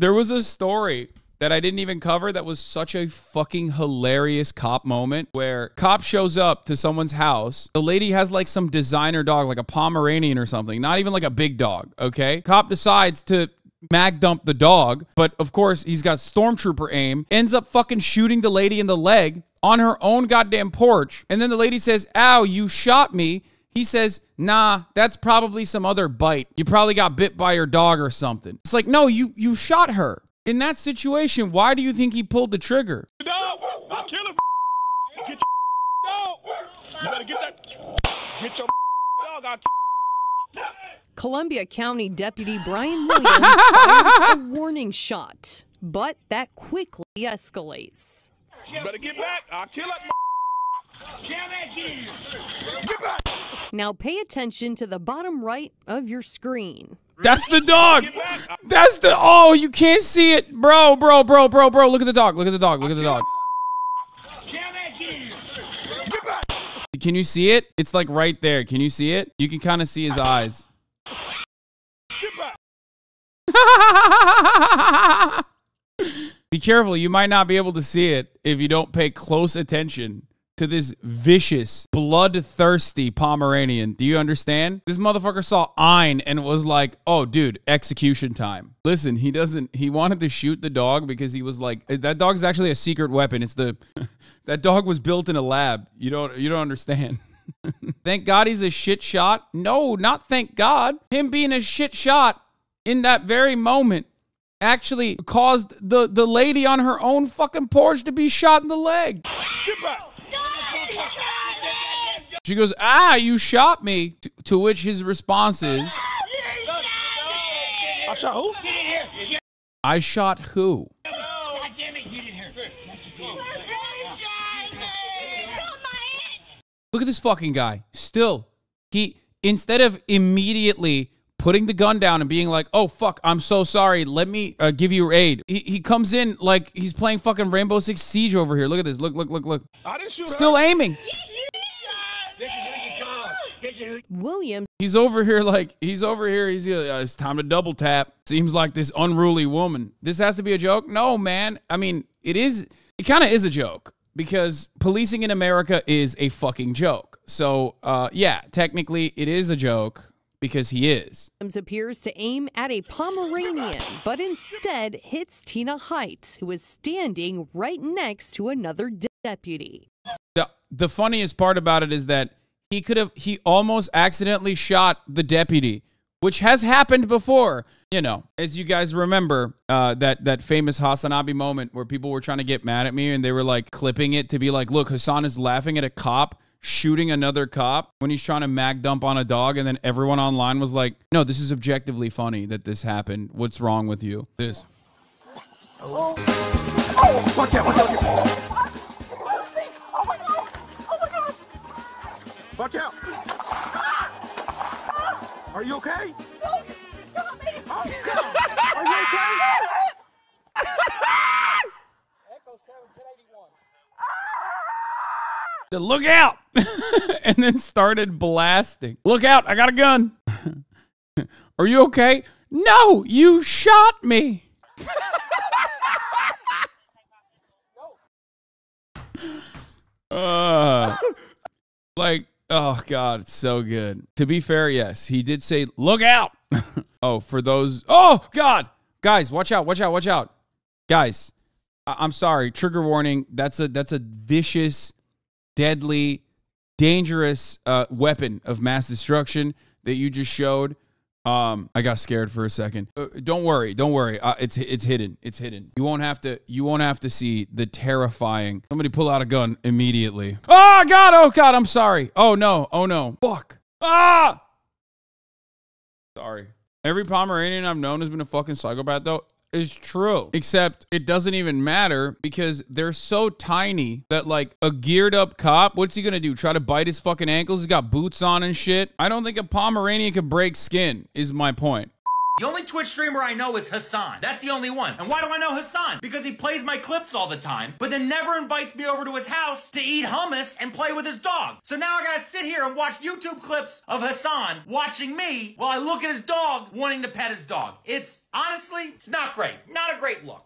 There was a story that I didn't even cover that was such a fucking hilarious cop moment where cop shows up to someone's house. The lady has like some designer dog, like a Pomeranian or something, not even like a big dog, okay? Cop decides to mag dump the dog, but of course he's got stormtrooper aim, ends up fucking shooting the lady in the leg on her own goddamn porch. And then the lady says, ow, you shot me. He says, nah, that's probably some other bite. You probably got bit by your dog or something. It's like, no, you shot her. In that situation, why do you think he pulled the trigger? No, I'm killing. Get your dog. You better get that. Get your dog out. Columbia County Deputy Brian Williams fires a warning shot, but that quickly escalates. You better get back. I'll kill that. Get back. Now pay attention to the bottom right of your screen. That's the dog. That's the, oh, you can't see it. Bro. Look at the dog. Look at the dog. Can you see it? It's like right there. Can you see it? You can kind of see his eyes. Be careful. You might not be able to see it if you don't pay close attention to this vicious, bloodthirsty Pomeranian. Do you understand? This motherfucker saw Ein and was like, oh, dude, execution time. Listen, he wanted to shoot the dog because he was like, that dog's actually a secret weapon. It's the, that dog was built in a lab. You don't understand. Thank God he's a shit shot. No, not thank God. Him being a shit shot in that very moment actually caused the lady on her own fucking porch to be shot in the leg. Get back. She goes, ah, you shot me. To which his response is, I shot who? I shot who? Look at this fucking guy. Still, he, instead of immediately putting the gun down and being like, oh, fuck, I'm so sorry, let me give you aid, he comes in like he's playing fucking Rainbow Six Siege over here. Look at this. Look. I didn't shoot. Still aiming. William. He's over here like, he's like, it's time to double tap. Seems like this unruly woman. This has to be a joke? No, man. I mean, it is, it kind of is a joke because policing in America is a fucking joke. So, yeah, technically it is a joke. Because he is. Williams appears to aim at a Pomeranian, but instead hits Tina Heights, who is standing right next to another deputy. The funniest part about it is that he almost accidentally shot the deputy, which has happened before. You know, as you guys remember, that famous Hasanabi moment where people were trying to get mad at me and they were like clipping it to be like, look, Hassan is laughing at a cop shooting another cop when he's trying to mag dump on a dog, and then everyone online was like, no, this is objectively funny that this happened. What's wrong with you? This. Oh. Oh, watch out, watch out, watch out. Oh my God. Oh my God. Watch out. Are you okay? No, you shot me. Oh, God. Are you okay? Echo 7, 1081. Look out. And then started blasting. Look out, I got a gun. Are you okay? No, you shot me. Like, oh God, it's so good. To be fair, yes, he did say, look out. Oh, for those, oh God. Guys, watch out, watch out, watch out. Guys, I'm sorry, trigger warning. That's a vicious, deadly, dangerous weapon of mass destruction that you just showed. I got scared for a second. Don't worry. It's hidden. It's hidden. You won't have to see the terrifying. Somebody pull out a gun immediately. Oh God! Oh God! I'm sorry. Oh no! Oh no! Fuck! Ah! Sorry. Every Pomeranian I've known has been a fucking psychopath, though. Is true, except it doesn't even matter because they're so tiny that like a geared up cop, what's he gonna do? Try to bite his fucking ankles? He's got boots on and shit. I don't think a Pomeranian could break skin is my point. The only Twitch streamer I know is Hassan. That's the only one. And why do I know Hassan? Because he plays my clips all the time, but then never invites me over to his house to eat hummus and play with his dog. So now I gotta sit here and watch YouTube clips of Hassan watching me while I look at his dog wanting to pet his dog. It's honestly, it's not great. Not a great look.